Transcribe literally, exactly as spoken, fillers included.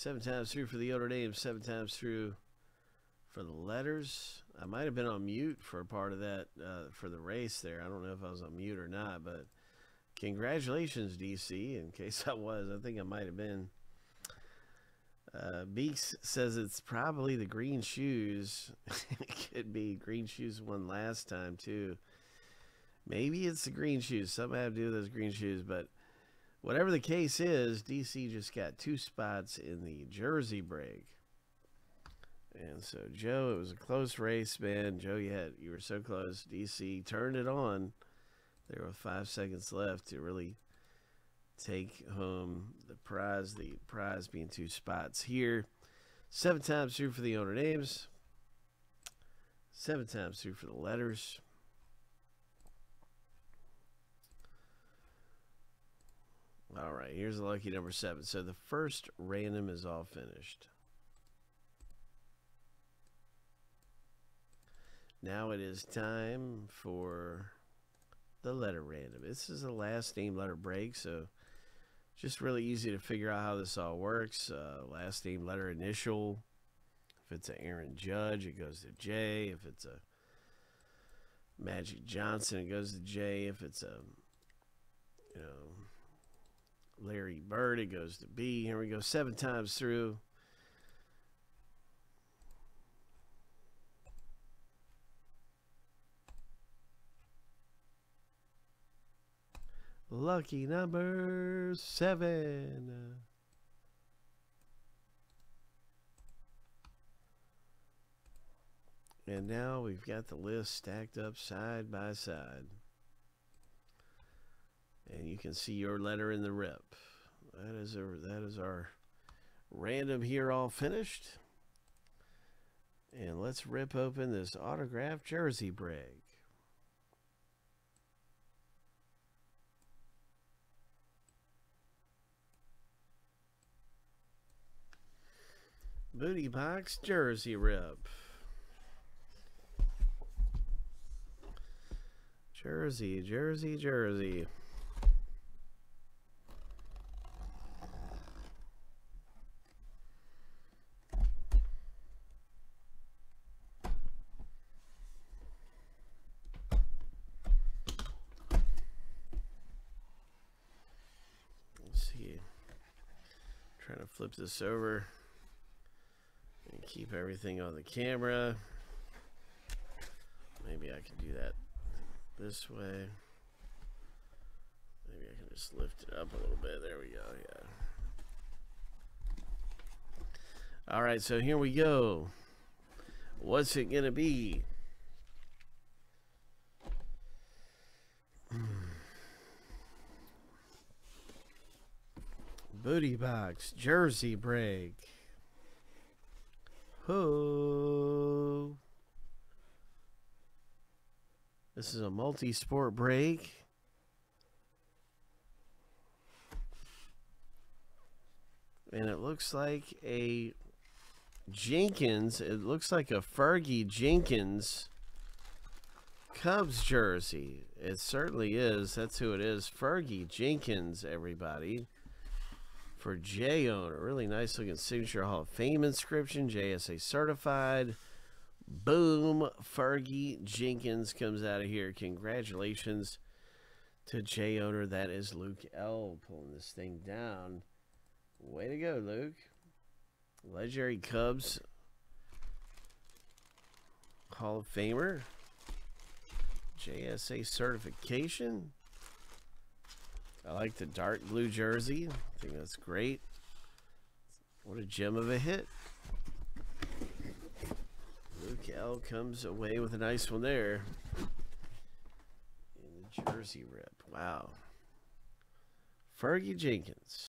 Seven times through for the Notre Dame, seven times through for the letters. I might have been on mute for a part of that, uh, for the race there. I don't know if I was on mute or not, but congratulations, D C, in case I was. I think I might have been. Uh, Beeks says it's probably the green shoes. It could be. Green shoes won last time, too. Maybe it's the green shoes. Something I have to do with those green shoes, but whatever the case is, D C just got two spots in the jersey break. And so, Joe, it was a close race, man. Joe, you had, you were so close. D C turned it on. There were five seconds left to really take home the prize, the prize being two spots here. Seven times through for the owner names. Seven times through for the letters. All right, here's the lucky number seven. So the first random is all finished. Now it is time for the letter random. This is a last name letter break, so just really easy to figure out how this all works. Uh, last name letter initial. If it's an Aaron Judge, it goes to J. If it's a Magic Johnson, it goes to J. If it's a, you know, Larry Bird, it goes to B. Here we go, seven times through. Lucky number seven. And now we've got the list stacked up side by side. And you can see your letter in the rep. That is a, that is our random here all finished. And let's rip open this autographed jersey break. Booty box jersey rip. Jersey, jersey, jersey. Trying to flip this over and keep everything on the camera. Maybe I can do that this way. Maybe I can just lift it up a little bit. There we go. Yeah. All right, so here we go. What's it gonna be? Booty box jersey break. Ho! This is a multi-sport break. And it looks like a Jenkins, it looks like a Fergie Jenkins Cubs jersey. It certainly is. That's who it is. Fergie Jenkins, everybody. For J owner, really nice looking signature Hall of Fame inscription, J S A certified. Boom, Fergie Jenkins comes out of here. Congratulations to J owner. That is Luke L pulling this thing down. Way to go, Luke. Legendary Cubs Hall of Famer, J S A certification. I like the dark blue jersey. I think that's great. What a gem of a hit. Luke L comes away with a nice one there. In the jersey rip. Wow. Fergie Jenkins.